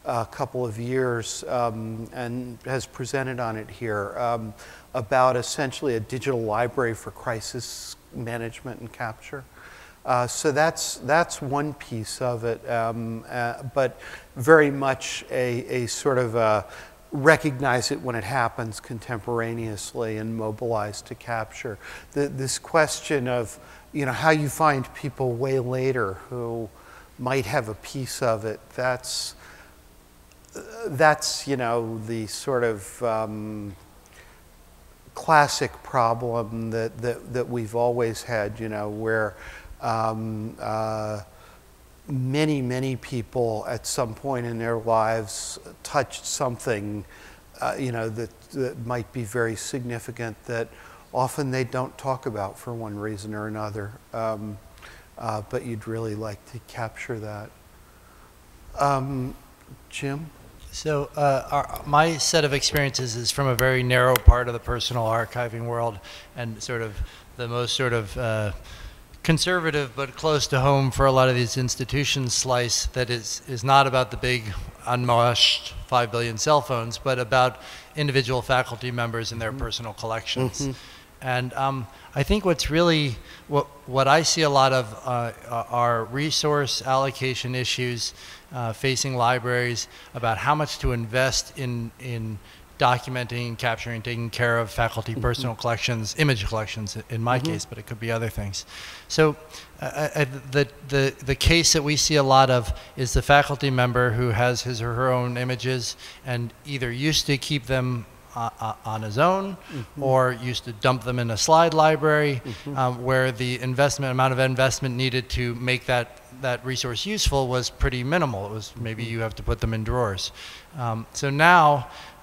a couple of years um, and has presented on it here um, about essentially a digital library for crisis management and capture. Uh, so that's, that's one piece of it, um, uh, but very much a, a sort of a recognize it when it happens contemporaneously and mobilize to capture. The, this question of, you know, how you find people way later who might have a piece of it, that's That's, you know, the sort of um, classic problem that, that, that we've always had, you know, where um, uh, many, many people at some point in their lives touched something, uh, you know, that, that might be very significant that often they don't talk about for one reason or another, um, uh, but you'd really like to capture that. Um, Jim? So uh, our, my set of experiences is from a very narrow part of the personal archiving world, and sort of the most sort of uh, conservative but close to home for a lot of these institutions slice that is, is not about the big unwashed five billion cell phones, but about individual faculty members and their mm-hmm. personal collections. Mm-hmm. And um, I think what's really, what, what I see a lot of uh, are resource allocation issues uh, facing libraries about how much to invest in, in documenting, capturing, taking care of faculty personal collections, image collections in my mm-hmm. case, but it could be other things. So uh, I, the, the, the case that we see a lot of is the faculty member who has his or her own images and either used to keep them Uh, on his own, mm-hmm. or used to dump them in a slide library, mm-hmm. um, where the investment amount of investment needed to make that that resource useful was pretty minimal. It was maybe you have to put them in drawers. Um, so now,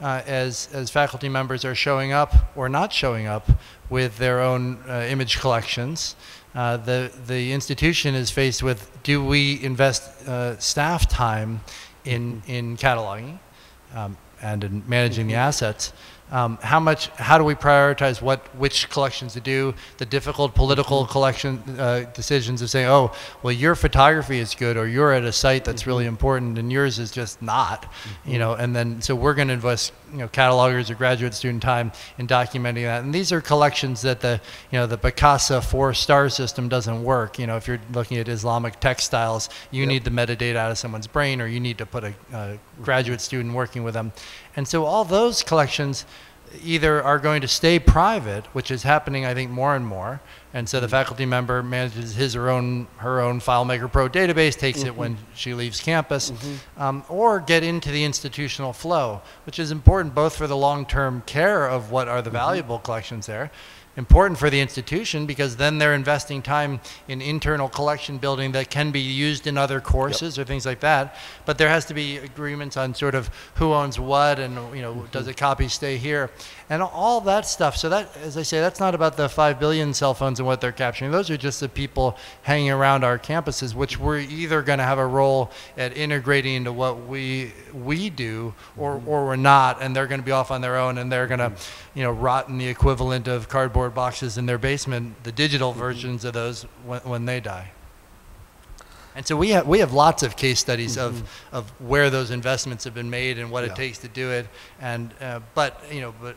uh, as as faculty members are showing up or not showing up with their own uh, image collections, uh, the the institution is faced with: do we invest uh, staff time in in cataloging? Um, and in managing the assets, um, how much, how do we prioritize what, which collections to do, the difficult political collection uh, decisions of saying, oh, well, your photography is good, or you're at a site that's really important, and yours is just not, mm-hmm. you know, and then, so we're gonna invest, you know, catalogers or graduate student time in documenting that. And these are collections that the, you know, the Picasa four-star system doesn't work. You know, if you're looking at Islamic textiles, you yep. need the metadata out of someone's brain, or you need to put a, a graduate student working with them. And so all those collections either are going to stay private, which is happening, I think, more and more. And so the faculty member manages his or own, her own FileMaker Pro database, takes mm-hmm. it when she leaves campus, mm-hmm. um, or get into the institutional flow, which is important both for the long-term care of what are the mm-hmm. valuable collections there, important for the institution because then they're investing time in internal collection building that can be used in other courses yep. or things like that. But there has to be agreements on sort of who owns what and, you know, mm-hmm. does a copy stay here and all that stuff. So that, as I say, that's not about the five billion cell phones and what they're capturing. Those are just the people hanging around our campuses, which we're either going to have a role at integrating into what we we do or, mm-hmm. or we're not, and they're going to be off on their own and they're going to, you know, rot in the equivalent of cardboard boxes in their basement, the digital versions of those when, when they die. And so we have, we have lots of case studies mm-hmm. of, of where those investments have been made and what yeah. it takes to do it. And, uh, but, you know, but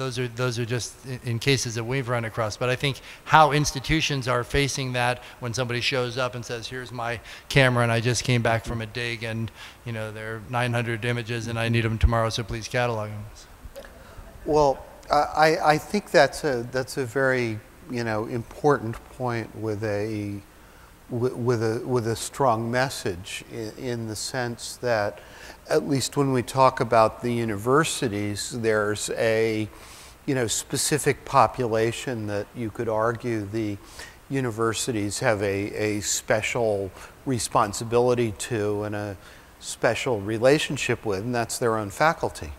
those are, those are just in cases that we've run across. But I think how institutions are facing that when somebody shows up and says, here's my camera and I just came back from a dig and, you know, there are nine hundred images and I need them tomorrow, so please catalog them. Well, I, I think that's a that's a very, you know, important point with a with a with a strong message in, in the sense that at least when we talk about the universities, there's a, you know, specific population that you could argue the universities have a, a special responsibility to and a special relationship with, and that's their own faculty,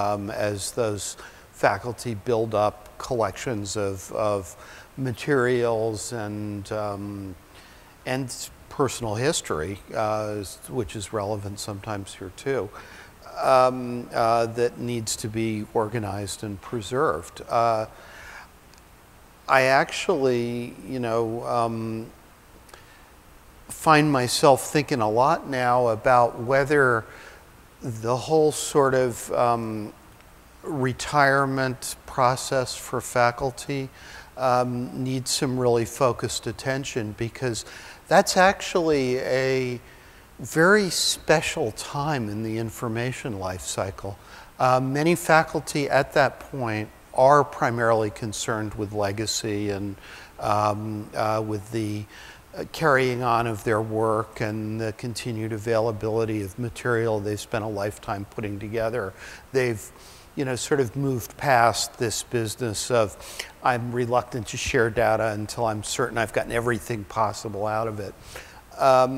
um, as those faculty build up collections of, of materials and, um, and personal history, uh, which is relevant sometimes here too, um, uh, that needs to be organized and preserved. Uh, I actually, you know, um, find myself thinking a lot now about whether the whole sort of um, retirement process for faculty um, needs some really focused attention, because that's actually a very special time in the information life cycle. Uh, many faculty at that point are primarily concerned with legacy and um, uh, with the carrying on of their work and the continued availability of material they've spent a lifetime putting together. They've you know, sort of moved past this business of I'm reluctant to share data until I'm certain I've gotten everything possible out of it. Um,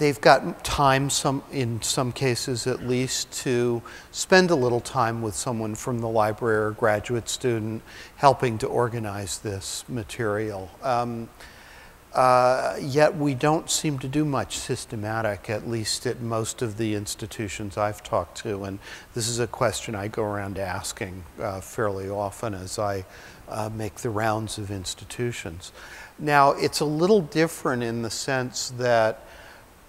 they've got time, some, in some cases at least, to spend a little time with someone from the library or graduate student helping to organize this material. Um, uh, yet we don't seem to do much systematic, at least at most of the institutions I've talked to, and this is a question I go around asking uh, fairly often as I uh, make the rounds of institutions. Now, it's a little different in the sense that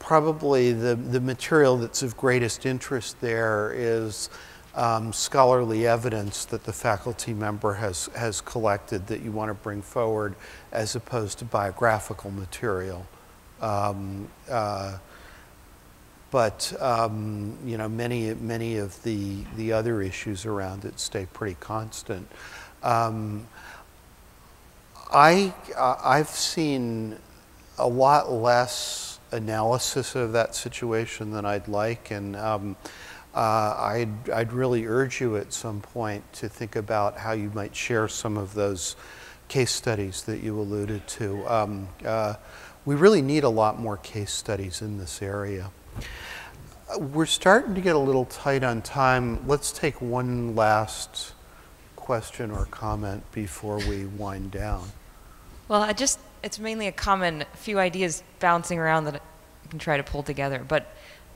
probably the, the material that's of greatest interest there is um, scholarly evidence that the faculty member has, has collected that you want to bring forward, as opposed to biographical material. Um, uh, But um, you know, many many of the the other issues around it stay pretty constant. Um, I I've seen a lot less analysis of that situation than I'd like, and um, uh, I'd I'd really urge you at some point to think about how you might share some of those case studies that you alluded to. Um, uh, we really need a lot more case studies in this area. We're starting to get a little tight on time. Let's take one last question or comment before we wind down. Well, I just, it's mainly a comment, a few ideas bouncing around that I can try to pull together. But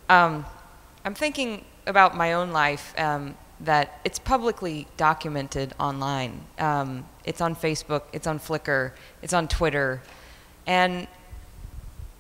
um, I'm thinking about my own life, um, that it's publicly documented online. Um, it's on Facebook, it's on Flickr, it's on Twitter. And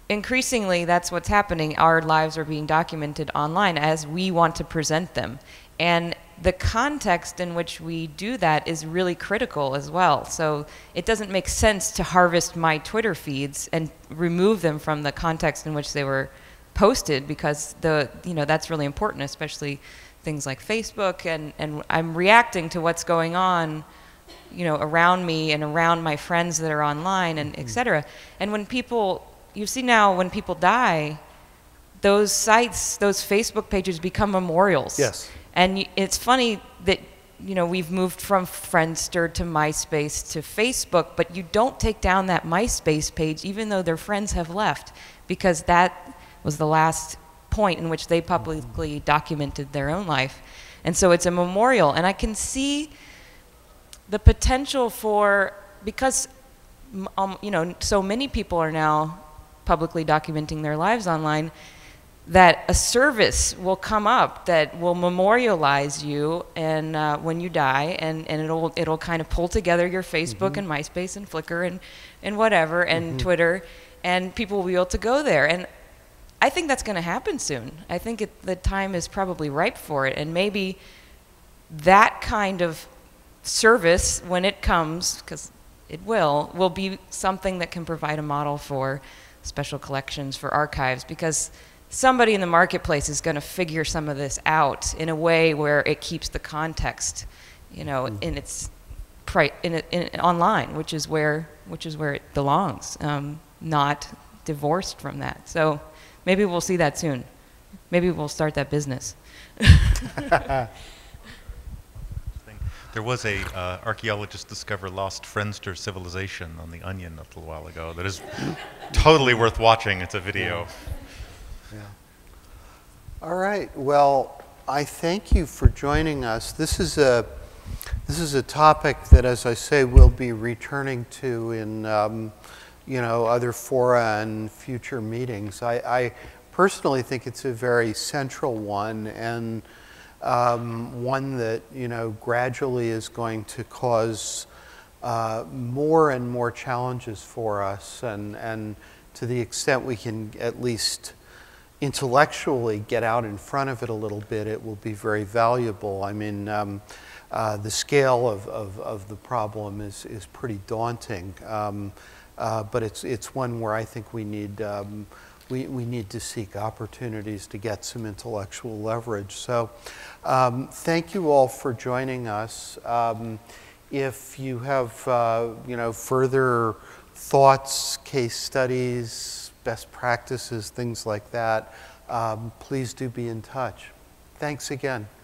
increasingly, that's what's happening. Our lives are being documented online as we want to present them. And the context in which we do that is really critical as well. So it doesn't make sense to harvest my Twitter feeds and remove them from the context in which they were posted, because the, you know, that's really important, especially things like Facebook. And, and I'm reacting to what's going on, you know, around me and around my friends that are online, and mm-hmm. et cetera. And when people, you see now when people die, those sites, those Facebook pages become memorials. Yes. And it's funny that, you know, we've moved from Friendster to MySpace to Facebook, but you don't take down that MySpace page even though their friends have left, because that was the last point in which they publicly mm-hmm. documented their own life. And so it's a memorial. And I can see the potential for, because, um, you know, so many people are now publicly documenting their lives online, that a service will come up that will memorialize you and uh, when you die, and, and it'll it'll kind of pull together your Facebook mm-hmm. and MySpace and Flickr and, and whatever and mm-hmm. Twitter, and people will be able to go there. And I think that's going to happen soon. I think it, the time is probably ripe for it, and maybe that kind of service, when it comes, because it will, will be something that can provide a model for special collections, for archives, because somebody in the marketplace is going to figure some of this out in a way where it keeps the context, you know, mm-hmm. in its pri in, it, in online, which is where which is where it belongs, um, not divorced from that. So maybe we'll see that soon. Maybe we'll start that business. There was a uh, archaeologist discover lost Friendster civilization on The Onion a little while ago that is totally worth watching. It's a video. Yeah. Yeah. All right. Well, I thank you for joining us. This is a this is a topic that, as I say, we'll be returning to in um, you know, other fora and future meetings. I, I personally think it's a very central one, and Um, one that, you know, gradually is going to cause uh, more and more challenges for us, and, and to the extent we can at least intellectually get out in front of it a little bit, it will be very valuable. I mean, um, uh, the scale of, of, of the problem is, is pretty daunting, um, uh, but it's, it's one where I think we need um, We, we need to seek opportunities to get some intellectual leverage. So um, thank you all for joining us. Um, if you have uh, you know, further thoughts, case studies, best practices, things like that, um, please do be in touch. Thanks again.